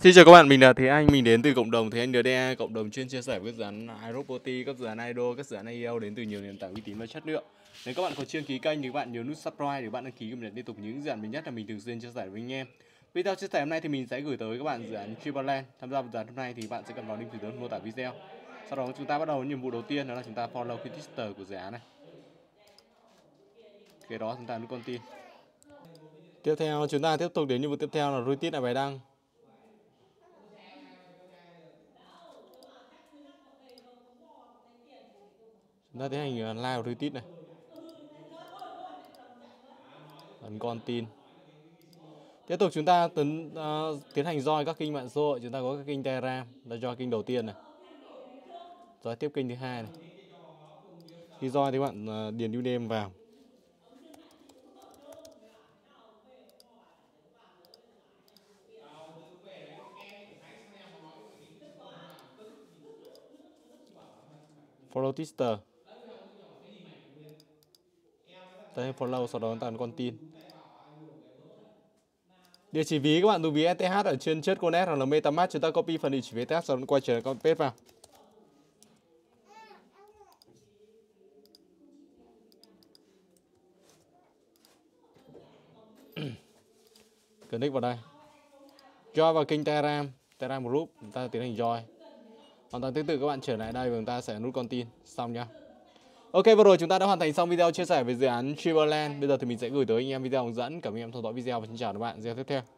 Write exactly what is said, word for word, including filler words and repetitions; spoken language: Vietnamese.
Xin chào các bạn, mình là Thế Anh, mình đến từ cộng đồng Thế Anh đê đê a, cộng đồng chuyên chia sẻ với các dự án iRoboti, các dự án i đê O, các dự án a e o đến từ nhiều nền tảng uy tín và chất lượng. Nếu các bạn có chưa ký kênh thì các bạn nhớ nút subscribe để các bạn đăng ký cập nhật liên tục những dự án mới nhất là mình thường xuyên chia sẻ với anh em. Video chia sẻ hôm nay thì mình sẽ gửi tới các bạn dự án Tribeland. Tham gia vào dự án hôm nay thì bạn sẽ cần vào link dưới mô tả video. Sau đó chúng ta bắt đầu nhiệm vụ đầu tiên, đó là chúng ta follow cái Twitter của dự án này. Cái đó chúng ta nút continue. Tiếp theo chúng ta tiếp tục đến nhiệm vụ tiếp theo là retweet lại bài đăng. Chúng ta tiến hành like và retweet này. Ấn con tin. Tiếp tục chúng ta tấn, uh, tiến hành join các kênh mạng xã hội. Chúng ta có các kênh Telegram, là join kênh đầu tiên này. Rồi tiếp kênh thứ hai này. Khi join thì các bạn uh, điền username vào. Follow Twitter. Đây, follow, sau đó chúng ta ấn con tin. Địa chỉ ví các bạn dùng ví e tê hát ở trên chất coinex hoặc là MetaMask, chúng ta copy phần địa chỉ ví e tê hát sau đó quay trở lại con page vào. Connect vào đây. Join vào kênh Telegram, Telegram group, chúng ta tiến hành join. Hoàn toàn tương tự các bạn trở lại đây và chúng ta sẽ nút con tin xong nhá. Ok, vừa rồi chúng ta đã hoàn thành xong video chia sẻ về dự án Tribeland. Bây giờ thì mình sẽ gửi tới anh em video hướng dẫn. Cảm ơn anh em theo dõi video và xin chào các bạn video tiếp theo.